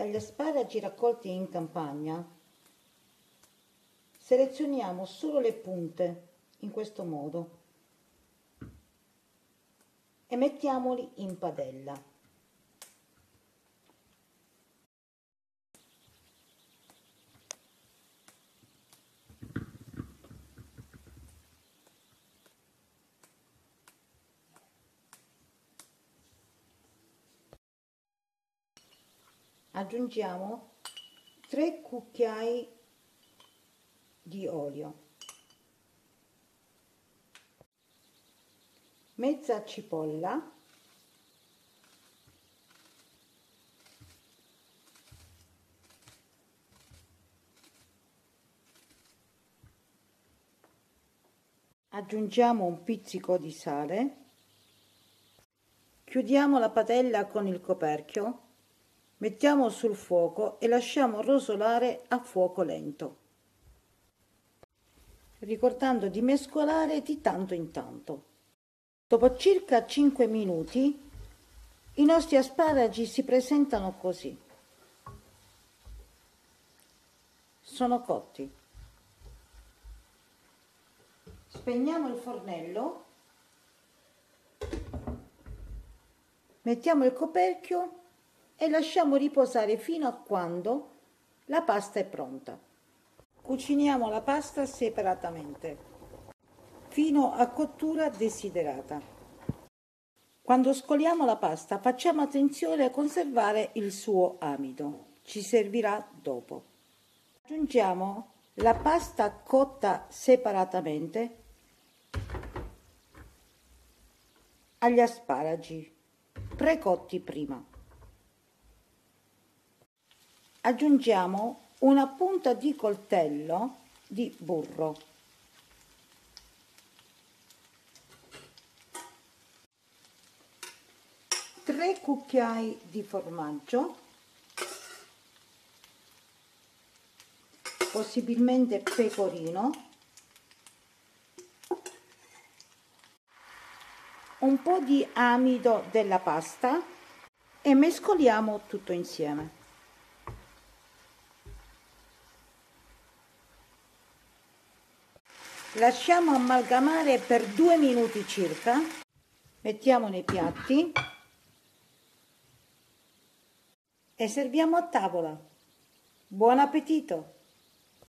Dagli asparagi raccolti in campagna selezioniamo solo le punte, in questo modo, e mettiamoli in padella. Aggiungiamo 3 cucchiai di olio, mezza cipolla, aggiungiamo un pizzico di sale, chiudiamo la padella con il coperchio. Mettiamo sul fuoco e lasciamo rosolare a fuoco lento, ricordando di mescolare di tanto in tanto. Dopo circa 5 minuti i nostri asparagi si presentano così. Sono cotti. Spegniamo il fornello, mettiamo il coperchio e lasciamo riposare fino a quando la pasta è pronta. Cuciniamo la pasta separatamente fino a cottura desiderata. Quando scoliamo la pasta facciamo attenzione a conservare il suo amido, ci servirà dopo. Aggiungiamo la pasta cotta separatamente agli asparagi precotti prima. Aggiungiamo una punta di coltello di burro. Tre cucchiai di formaggio, possibilmente pecorino. Un po' di amido della pasta e mescoliamo tutto insieme. Lasciamo amalgamare per 2 minuti circa, mettiamo nei piatti e serviamo a tavola. Buon appetito!